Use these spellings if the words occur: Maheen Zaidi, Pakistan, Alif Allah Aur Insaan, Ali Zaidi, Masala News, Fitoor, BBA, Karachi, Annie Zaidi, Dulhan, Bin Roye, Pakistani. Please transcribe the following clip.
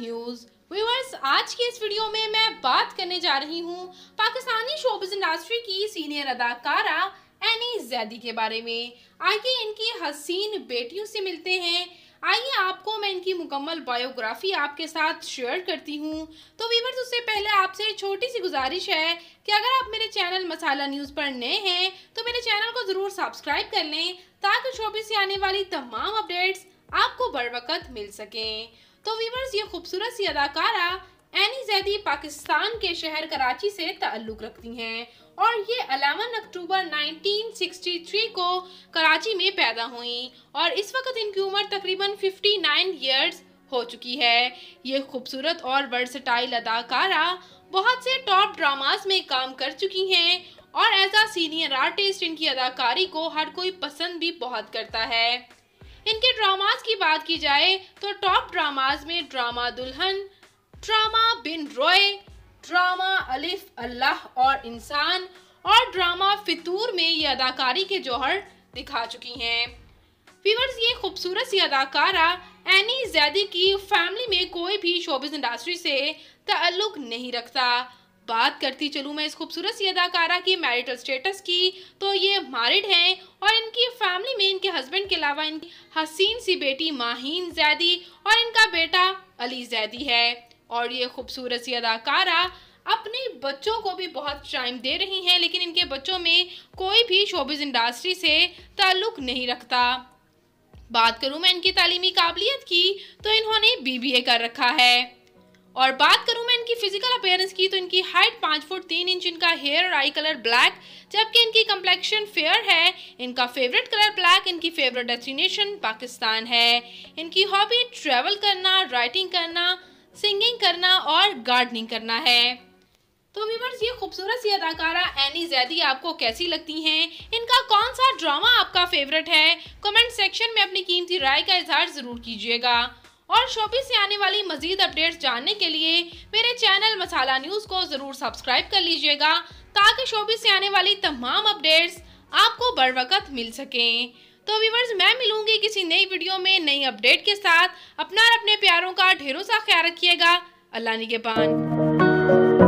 News. Viewers, आज के इस वीडियो में मैं बात करने जा रही हूँ पाकिस्तानी शोबिज़ इंडस्ट्री की सीनियर अदाकारा एनी ज़ैदी के बारे में। आइए इनकी हसीन बेटियों से मिलते हैं। आइए आपको मैं इनकी मुकम्मल बायोग्राफी आपके साथ शेयर करती हूँ। तो वीवर्स, उससे पहले आपसे छोटी सी गुजारिश है कि अगर आप मेरे चैनल मसाला न्यूज़ पर नए हैं तो मेरे चैनल को ज़रूर सब्सक्राइब कर लें ताकि शोबिज़ से आने वाली तमाम अपडेट्स आपको बर वक्त मिल सकें। तो वीवर्स, ये खूबसूरत सी अदाकारा एनी ज़ैदी पाकिस्तान के शहर कराची से ताल्लुक़ रखती हैं और ये 11 अक्टूबर 1963 को कराची में पैदा हुई और इस वक्त इनकी उम्र तकरीबन 59 ईयर्स हो चुकी है। ये खूबसूरत और वर्सटाइल अदाकारा बहुत से टॉप ड्रामास में काम कर चुकी हैं और एज अ सीनियर आर्टिस्ट इनकी अदाकारी को हर कोई पसंद भी बहुत करता है। इनके ड्रामास की बात की जाए तो टॉप ड्रामास में drama Dulhan, drama Bin Roye, drama अलिफ अल्लाह और इंसान और ड्रामा फितूर में ये अदाकारी के जौहर दिखा चुकी हैं। व्यूअर्स, ये खूबसूरत सी अदाकारा एनी ज़ैदी की फैमिली में कोई भी शोबिज़ इंडस्ट्री से ताल्लुक़ नहीं रखता। बात करती चलूँ मैं इस खूबसूरत सी अदाकारा की मैरिटल स्टेटस की, तो ये मैरिड हैं और इनकी फैमिली में इनके हस्बैंड के अलावा इनकी हसीन सी बेटी माहीन ज़ैदी और इनका बेटा अली ज़ैदी है। और ये खूबसूरत सी अदाकारा अपने बच्चों को भी बहुत टाइम दे रही हैं, लेकिन इनके बच्चों में कोई भी शोबिज़ इंडस्ट्री से ताल्लुक़ नहीं रखता। बात करूँ मैं इनकी तालीमी काबिलियत की तो इन्होंने BBA कर रखा है। और बात करूँ मैं इनकी फ़िज़िकल अपीयरेंस की तो इनकी हाइट 5 फुट 3 इंच, इनका हेयर और आई कलर ब्लैक, जबकि इनकी कम्प्लेक्शन फेयर है, इनका फेवरेट कलर ब्लैक, इनकी फेवरेट डेस्टिनेशन पाकिस्तान है, इनकी हॉबी ट्रैवल करना, राइटिंग करना, सिंगिंग करना और गार्डनिंग करना है। तो व्यूअर्स, ये खूबसूरत सी अदाकारा एनी ज़ैदी आपको कैसी लगती हैं? इनका कौन सा ड्रामा आपका फेवरेट है? कमेंट सेक्शन में अपनी कीमती राय का इजहार ज़रूर कीजिएगा। और शोबिज़ से आने वाली मज़ीद अपडेट्स जानने के लिए मेरे चैनल मसाला न्यूज़ को ज़रूर सब्सक्राइब कर लीजिएगा ताकि शोबिज़ से आने वाली तमाम अपडेट्स आपको बर वक्त मिल सकें। तो व्यूअर्स, मैं मिलूंगी किसी नई वीडियो में नई अपडेट के साथ। अपना और अपने प्यारों का ढेरों सा ख्याल रखिएगा। अल्लाह निगहबान।